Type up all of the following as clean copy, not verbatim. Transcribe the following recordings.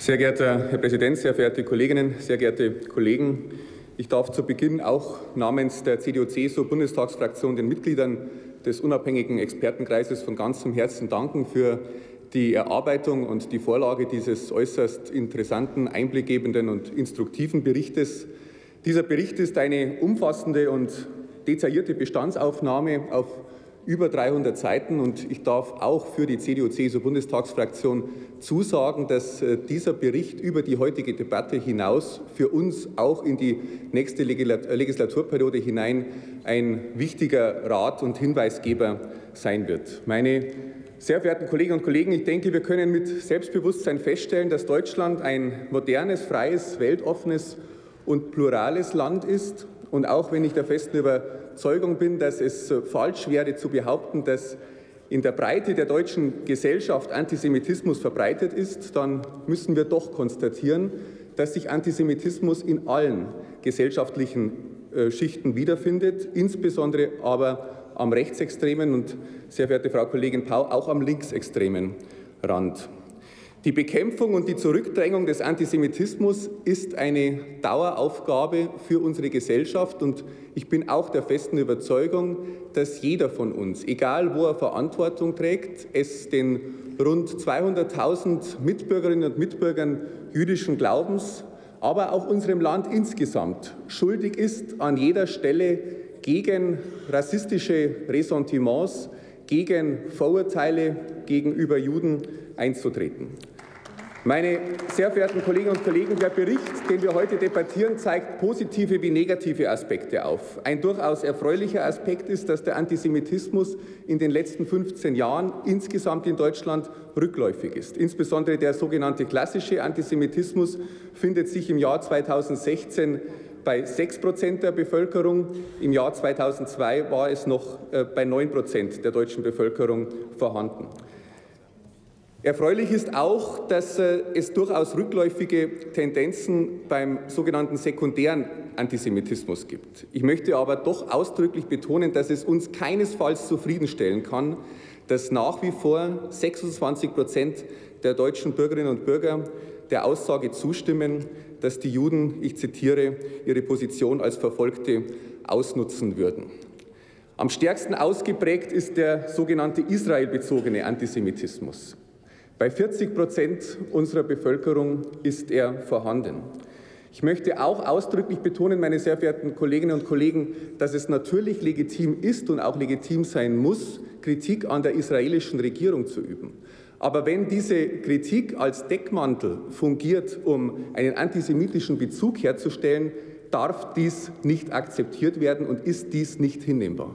Sehr geehrter Herr Präsident, sehr verehrte Kolleginnen, sehr geehrte Kollegen! Ich darf zu Beginn auch namens der CDU-CSU-Bundestagsfraktion den Mitgliedern des unabhängigen Expertenkreises von ganzem Herzen danken für die Erarbeitung und die Vorlage dieses äußerst interessanten, einblickgebenden und instruktiven Berichtes. Dieser Bericht ist eine umfassende und detaillierte Bestandsaufnahme auf über 300 Seiten, und ich darf auch für die CDU-CSU-Bundestagsfraktion zusagen, dass dieser Bericht über die heutige Debatte hinaus für uns auch in die nächste Legislaturperiode hinein ein wichtiger Rat und Hinweisgeber sein wird. Meine sehr verehrten Kolleginnen und Kollegen, ich denke, wir können mit Selbstbewusstsein feststellen, dass Deutschland ein modernes, freies, weltoffenes und plurales Land ist. Und auch wenn ich der festen Überzeugung bin, dass es falsch wäre zu behaupten, dass in der Breite der deutschen Gesellschaft Antisemitismus verbreitet ist, dann müssen wir doch konstatieren, dass sich Antisemitismus in allen gesellschaftlichen Schichten wiederfindet, insbesondere aber am rechtsextremen und, sehr verehrte Frau Kollegin Pau, auch am linksextremen Rand. Die Bekämpfung und die Zurückdrängung des Antisemitismus ist eine Daueraufgabe für unsere Gesellschaft, und ich bin auch der festen Überzeugung, dass jeder von uns, egal wo er Verantwortung trägt, es den rund 200.000 Mitbürgerinnen und Mitbürgern jüdischen Glaubens, aber auch unserem Land insgesamt schuldig ist, an jeder Stelle gegen rassistische Ressentiments, gegen Vorurteile gegenüber Juden einzutreten. Meine sehr verehrten Kolleginnen und Kollegen, der Bericht, den wir heute debattieren, zeigt positive wie negative Aspekte auf. Ein durchaus erfreulicher Aspekt ist, dass der Antisemitismus in den letzten 15 Jahren insgesamt in Deutschland rückläufig ist. Insbesondere der sogenannte klassische Antisemitismus findet sich im Jahr 2016 bei 6% der Bevölkerung, im Jahr 2002 war es noch bei 9% der deutschen Bevölkerung vorhanden. Erfreulich ist auch, dass es durchaus rückläufige Tendenzen beim sogenannten sekundären Antisemitismus gibt. Ich möchte aber doch ausdrücklich betonen, dass es uns keinesfalls zufriedenstellen kann, dass nach wie vor 26% der deutschen Bürgerinnen und Bürger der Aussage zustimmen, dass die Juden, ich zitiere, ihre Position als Verfolgte ausnutzen würden. Am stärksten ausgeprägt ist der sogenannte israelbezogene Antisemitismus. Bei 40% unserer Bevölkerung ist er vorhanden. Ich möchte auch ausdrücklich betonen, meine sehr verehrten Kolleginnen und Kollegen, dass es natürlich legitim ist und auch legitim sein muss, Kritik an der israelischen Regierung zu üben. Aber wenn diese Kritik als Deckmantel fungiert, um einen antisemitischen Bezug herzustellen, darf dies nicht akzeptiert werden und ist dies nicht hinnehmbar.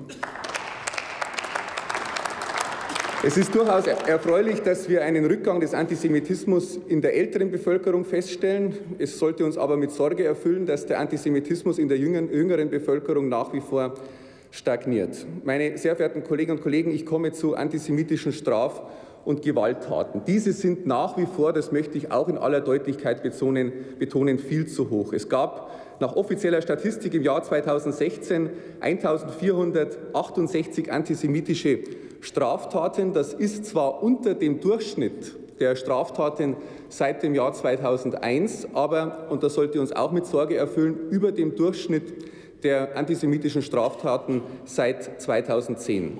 Es ist durchaus erfreulich, dass wir einen Rückgang des Antisemitismus in der älteren Bevölkerung feststellen. Es sollte uns aber mit Sorge erfüllen, dass der Antisemitismus in der jüngeren Bevölkerung nach wie vor stagniert. Meine sehr verehrten Kolleginnen und Kollegen, ich komme zu antisemitischen Straf- und Gewalttaten. Diese sind nach wie vor, das möchte ich auch in aller Deutlichkeit betonen, viel zu hoch. Es gab nach offizieller Statistik im Jahr 2016 1.468 antisemitische Straftaten. Das ist zwar unter dem Durchschnitt der Straftaten seit dem Jahr 2001, aber, und das sollte uns auch mit Sorge erfüllen, über dem Durchschnitt der antisemitischen Straftaten seit 2010.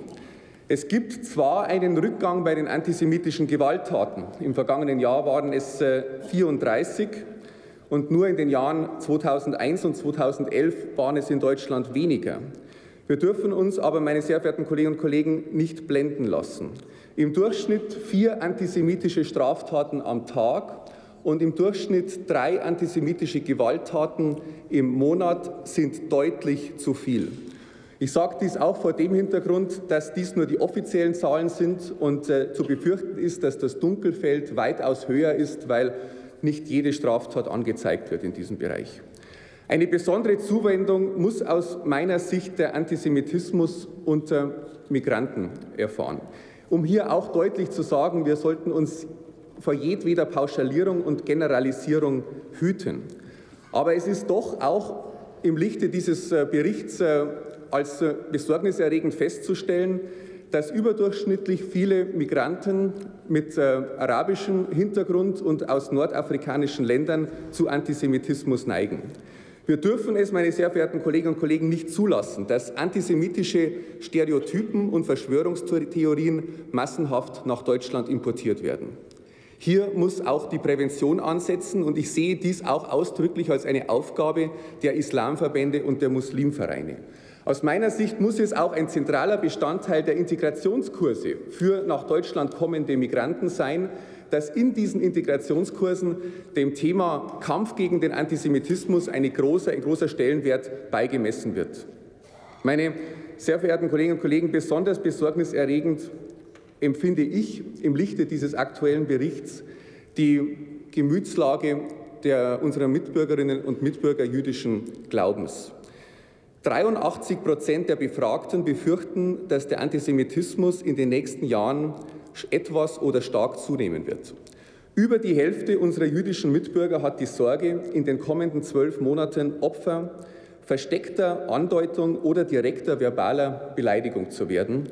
Es gibt zwar einen Rückgang bei den antisemitischen Gewalttaten. Im vergangenen Jahr waren es 34, und nur in den Jahren 2001 und 2011 waren es in Deutschland weniger. Wir dürfen uns aber, meine sehr verehrten Kolleginnen und Kollegen, nicht blenden lassen. Im Durchschnitt 4 antisemitische Straftaten am Tag und im Durchschnitt 3 antisemitische Gewalttaten im Monat sind deutlich zu viel. Ich sage dies auch vor dem Hintergrund, dass dies nur die offiziellen Zahlen sind und zu befürchten ist, dass das Dunkelfeld weitaus höher ist, weil nicht jede Straftat angezeigt wird in diesem Bereich. Eine besondere Zuwendung muss aus meiner Sicht der Antisemitismus unter Migranten erfahren. Um hier auch deutlich zu sagen, wir sollten uns vor jedweder Pauschalierung und Generalisierung hüten. Aber es ist doch auch im Lichte dieses Berichts als besorgniserregend festzustellen, dass überdurchschnittlich viele Migranten mit arabischem Hintergrund und aus nordafrikanischen Ländern zu Antisemitismus neigen. Wir dürfen es, meine sehr verehrten Kolleginnen und Kollegen, nicht zulassen, dass antisemitische Stereotypen und Verschwörungstheorien massenhaft nach Deutschland importiert werden. Hier muss auch die Prävention ansetzen, und ich sehe dies auch ausdrücklich als eine Aufgabe der Islamverbände und der Muslimvereine. Aus meiner Sicht muss es auch ein zentraler Bestandteil der Integrationskurse für nach Deutschland kommende Migranten sein, dass in diesen Integrationskursen dem Thema Kampf gegen den Antisemitismus ein großer Stellenwert beigemessen wird. Meine sehr verehrten Kolleginnen und Kollegen, besonders besorgniserregend empfinde ich im Lichte dieses aktuellen Berichts die Gemütslage unserer Mitbürgerinnen und Mitbürger jüdischen Glaubens. 83% der Befragten befürchten, dass der Antisemitismus in den nächsten Jahren etwas oder stark zunehmen wird. Über die Hälfte unserer jüdischen Mitbürger hat die Sorge, in den kommenden 12 Monaten Opfer versteckter Andeutung oder direkter verbaler Beleidigung zu werden.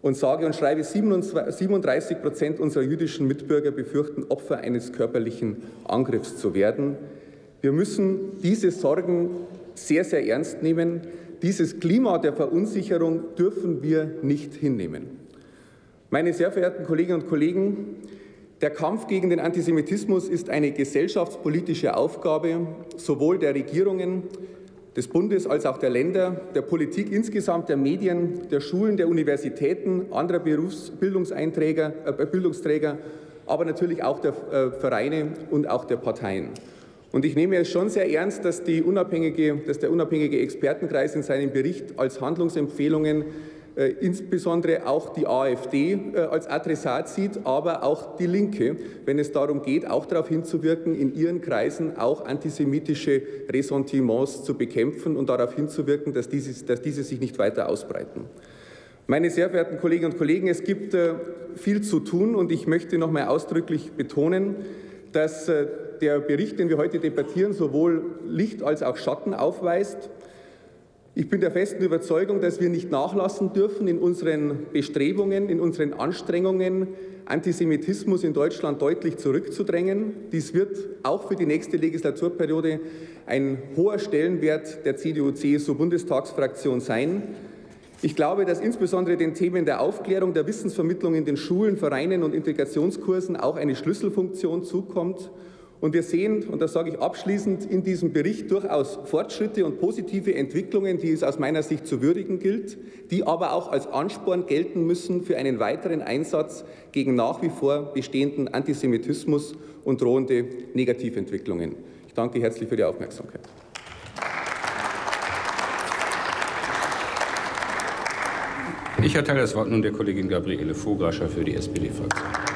Und sage und schreibe 37% unserer jüdischen Mitbürger befürchten, Opfer eines körperlichen Angriffs zu werden. Wir müssen diese Sorgen sehr, sehr ernst nehmen. Dieses Klima der Verunsicherung dürfen wir nicht hinnehmen. Meine sehr verehrten Kolleginnen und Kollegen, der Kampf gegen den Antisemitismus ist eine gesellschaftspolitische Aufgabe sowohl der Regierungen, des Bundes als auch der Länder, der Politik insgesamt, der Medien, der Schulen, der Universitäten, anderer Bildungsträger, aber natürlich auch der Vereine und auch der Parteien. Und ich nehme es schon sehr ernst, dass der unabhängige Expertenkreis in seinem Bericht als Handlungsempfehlungen insbesondere auch die AfD als Adressat sieht, aber auch die Linke, wenn es darum geht, auch darauf hinzuwirken, in ihren Kreisen auch antisemitische Ressentiments zu bekämpfen und darauf hinzuwirken, dass diese sich nicht weiter ausbreiten. Meine sehr verehrten Kolleginnen und Kollegen, es gibt viel zu tun, und ich möchte noch mal ausdrücklich betonen, dass der Bericht, den wir heute debattieren, sowohl Licht als auch Schatten aufweist. Ich bin der festen Überzeugung, dass wir nicht nachlassen dürfen in unseren Bestrebungen, in unseren Anstrengungen, Antisemitismus in Deutschland deutlich zurückzudrängen. Dies wird auch für die nächste Legislaturperiode ein hoher Stellenwert der CDU-CSU-Bundestagsfraktion sein. Ich glaube, dass insbesondere den Themen der Aufklärung, der Wissensvermittlung in den Schulen, Vereinen und Integrationskursen auch eine Schlüsselfunktion zukommt. Und wir sehen, und das sage ich abschließend, in diesem Bericht durchaus Fortschritte und positive Entwicklungen, die es aus meiner Sicht zu würdigen gilt, die aber auch als Ansporn gelten müssen für einen weiteren Einsatz gegen nach wie vor bestehenden Antisemitismus und drohende Negativentwicklungen. Ich danke herzlich für die Aufmerksamkeit. Ich erteile das Wort nun der Kollegin Gabriele Fograscher für die SPD-Fraktion.